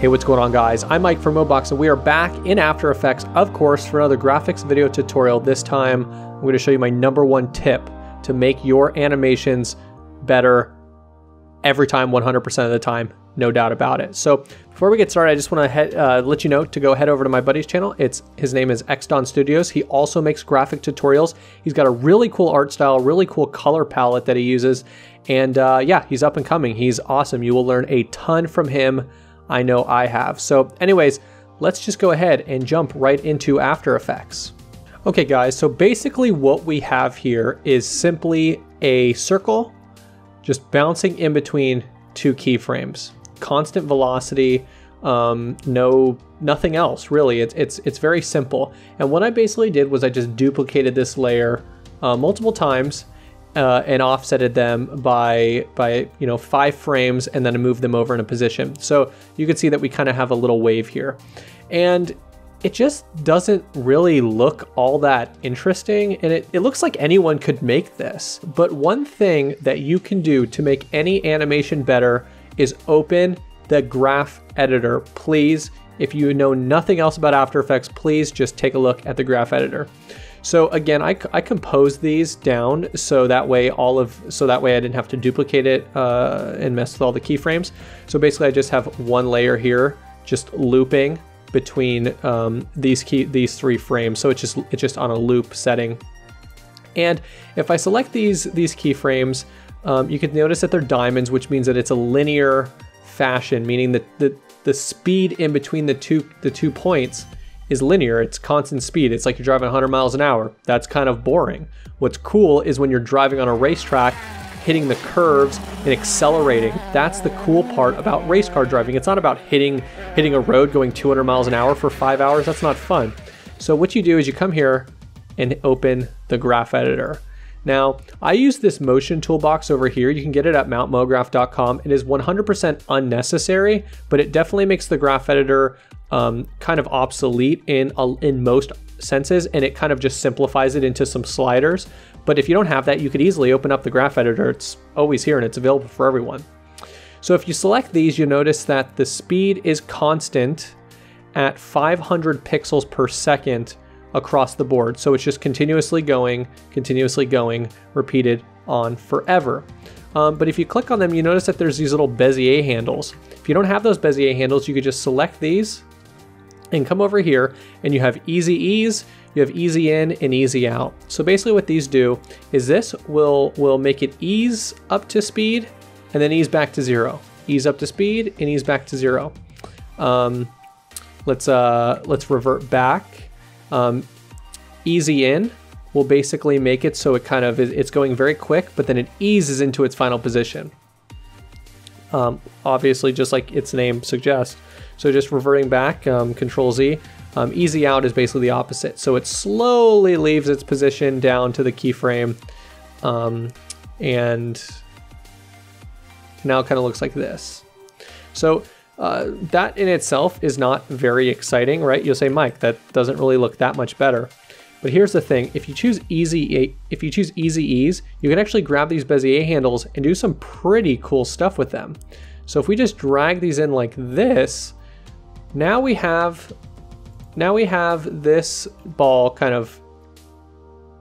Hey, what's going on, guys? I'm Mike from Mobox, and we are back in After Effects, of course, for another graphics video tutorial. This time, I'm going to show you my #1 tip to make your animations better every time, 100% of the time, no doubt about it. So before we get started, I just want to let you know to go head over to my buddy's channel. His name is Exton Studios. He also makes graphic tutorials. He's got a really cool art style, really cool color palette that he uses. And yeah, he's up and coming. He's awesome. You will learn a ton from him. I know I have. So anyways, let's just go ahead and jump right into After Effects. Okay guys, so basically what we have here is simply a circle just bouncing in between two keyframes. Constant velocity, nothing else really. It's very simple. And what I basically did was I just duplicated this layer multiple times and offsetted them by 5 frames, and then moved them over in a position. So you can see that we kind of have a little wave here, and it just doesn't really look all that interesting. And it looks like anyone could make this. But one thing that you can do to make any animation better is open the graph editor. Please, if you know nothing else about After Effects, please just take a look at the graph editor. So again, I composed these down so that way I didn't have to duplicate it and mess with all the keyframes. So basically, I just have one layer here, just looping between these 3 frames. So it's just on a loop setting. And if I select these keyframes, you can notice that they're diamonds, which means that it's a linear fashion, meaning that the speed in between the two points is linear. It's constant speed. It's like you're driving 100 miles an hour. That's kind of boring. What's cool is when you're driving on a racetrack, hitting the curves and accelerating. That's the cool part about race car driving. It's not about hitting a road going 200 miles an hour for 5 hours. That's not fun. So what you do is you come here and open the graph editor. Now, I use this motion toolbox over here. You can get it at mtmograph.com. It is 100% unnecessary, but it definitely makes the graph editor kind of obsolete in most senses, and it kind of just simplifies it into some sliders. But if you don't have that, you could easily open up the graph editor. It's always here and it's available for everyone. So if you select these, you notice that the speed is constant at 500 pixels per second across the board. So it's just continuously going, repeated on forever. But if you click on them, you notice that there's these little Bezier handles. If you don't have those Bezier handles, you could just select these and come over here, and you have easy ease, you have easy in and easy out. So basically what these do is this will make it ease up to speed and then ease back to zero. Ease up to speed and ease back to zero. Let's revert back. Easy in will basically make it so it kind of it's going very quick, but then it eases into its final position. Obviously, just like its name suggests. So just reverting back, Control Z. Easy out is basically the opposite. So it slowly leaves its position down to the keyframe, and now it kind of looks like this. So that in itself is not very exciting, right? You'll say, Mike, that doesn't really look that much better. But here's the thing: if you choose easy ease, you can actually grab these Bezier handles and do some pretty cool stuff with them. So if we just drag these in like this, now we have this ball kind of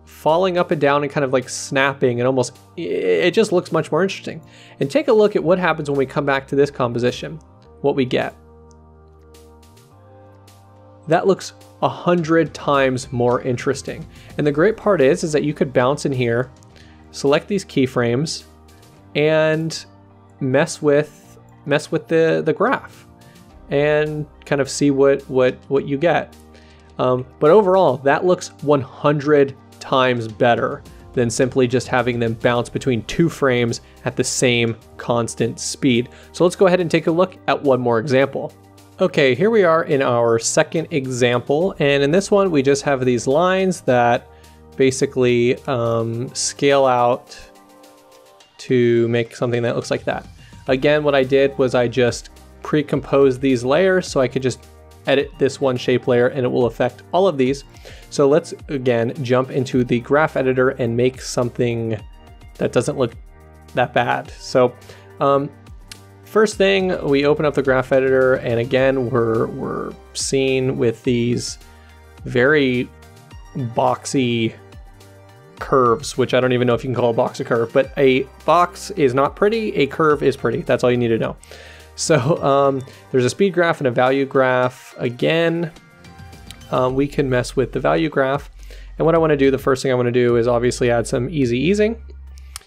falling up and down and kind of like snapping, and almost, it just looks much more interesting. And take a look at what happens when we come back to this composition, what we get. That looks 100 times more interesting. And the great part is that you could bounce in here, select these keyframes, and mess with the graph and kind of see what you get. But overall, that looks 100 times better than simply just having them bounce between 2 frames at the same constant speed. So let's go ahead and take a look at one more example. Okay, here we are in our second example. And in this one, we just have these lines that basically scale out to make something that looks like that. Again, what I did was I just pre-composed these layers so I could just edit this one shape layer and it will affect all of these. So let's again jump into the graph editor and make something that doesn't look that bad. So First thing, we open up the graph editor, and again, we're seen with these very boxy curves, which I don't even know if you can call a box a curve, but a box is not pretty, a curve is pretty. That's all you need to know. So there's a speed graph and a value graph. Again, we can mess with the value graph. And what I wanna do, the first thing I wanna do is obviously add some easy easing.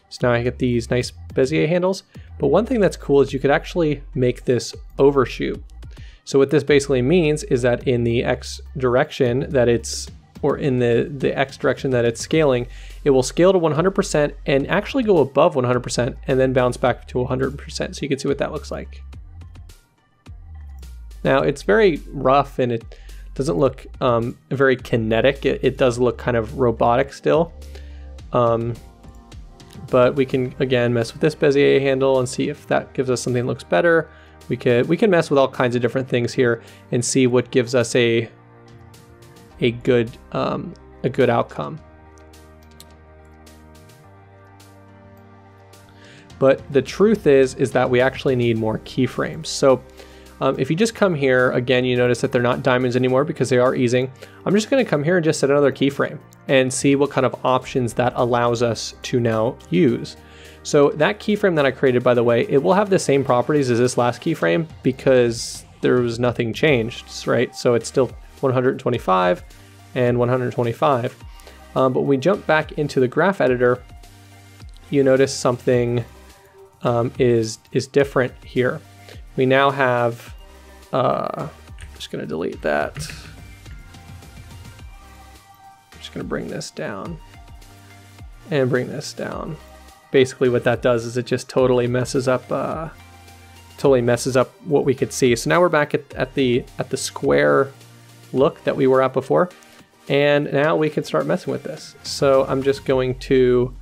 So now I get these nice Bezier handles. But one thing that's cool is you could actually make this overshoot. So what this basically means is that in the X direction that it's, or in the X direction that it's scaling, it will scale to 100% and actually go above 100% and then bounce back to 100%. So you can see what that looks like. Now it's very rough and it doesn't look very kinetic. It does look kind of robotic still. But we can, again, mess with this Bezier handle and see if that gives us something that looks better. We can mess with all kinds of different things here and see what gives us a good outcome. But the truth is that we actually need more keyframes. So if you just come here, again, you notice that they're not diamonds anymore because they are easing. I'm just gonna come here and just set another keyframe and see what kind of options that allows us to now use. So that keyframe that I created, by the way, it will have the same properties as this last keyframe because there was nothing changed, right? So it's still 125 and 125. But when we jump back into the graph editor, you notice something is different here. We now have, I'm just gonna delete that. I'm just gonna bring this down and bring this down. Basically what that does is it just totally messes up what we could see. So now we're back at the square look that we were at before. And now we can start messing with this. So I'm just going to,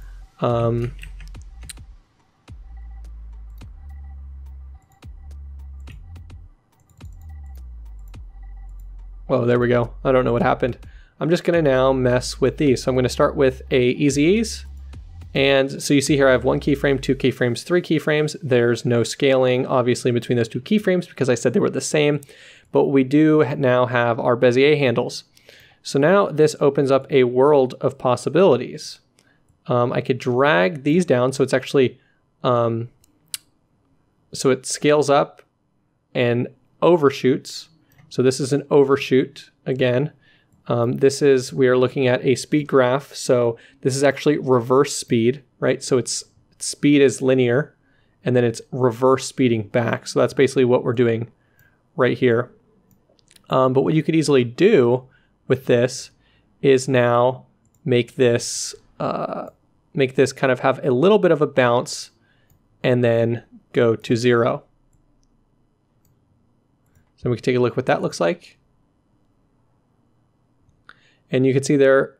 whoa, there we go. I don't know what happened. I'm just gonna now mess with these. So I'm gonna start with a easy ease. And so you see here, I have one keyframe, two keyframes, three keyframes. There's no scaling, obviously, between those two keyframes because I said they were the same, but we do now have our Bezier handles. So now this opens up a world of possibilities. I could drag these down. So it's actually, so it scales up and overshoots. So this is an overshoot again. We are looking at a speed graph. So this is actually reverse speed, right? So it's speed is linear and then it's reverse speeding back. So that's basically what we're doing right here. But what you could easily do with this is now make this kind of have a little bit of a bounce and then go to zero. So we can take a look what that looks like. And you can see there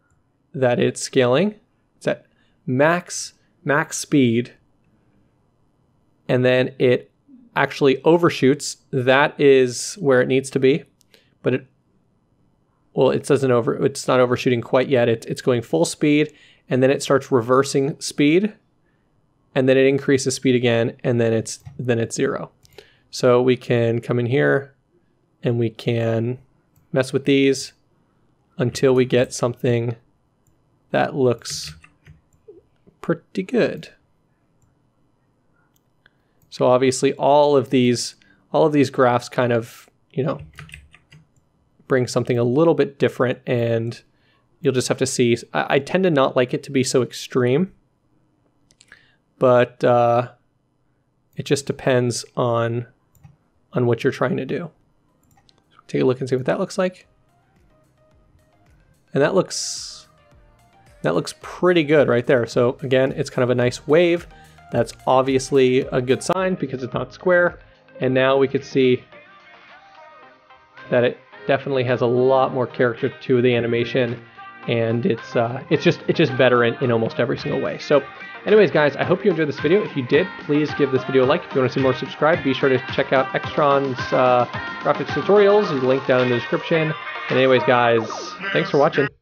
that it's scaling. It's at max speed. And then it actually overshoots. That is where it needs to be. But it, well, it doesn't over, it's not overshooting quite yet. It's going full speed and then it starts reversing speed. And then it increases speed again and then it's zero. So we can come in here and we can mess with these until we get something that looks pretty good. So obviously all of these graphs kind of, you know, bring something a little bit different and you'll just have to see. I tend to not like it to be so extreme, but it just depends on what you're trying to do. So take a look and see what that looks like. And that looks pretty good right there. So again, it's kind of a nice wave. That's obviously a good sign because it's not square. And now we could see that it definitely has a lot more character to the animation. And it's just better in almost every single way. So anyways, guys, I hope you enjoyed this video. If you did, please give this video a like. If you want to see more, subscribe. Be sure to check out Extron's graphics tutorials. There's a link down in the description. And anyways, guys, thanks for watching.